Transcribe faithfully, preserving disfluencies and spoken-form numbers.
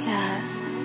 podcast.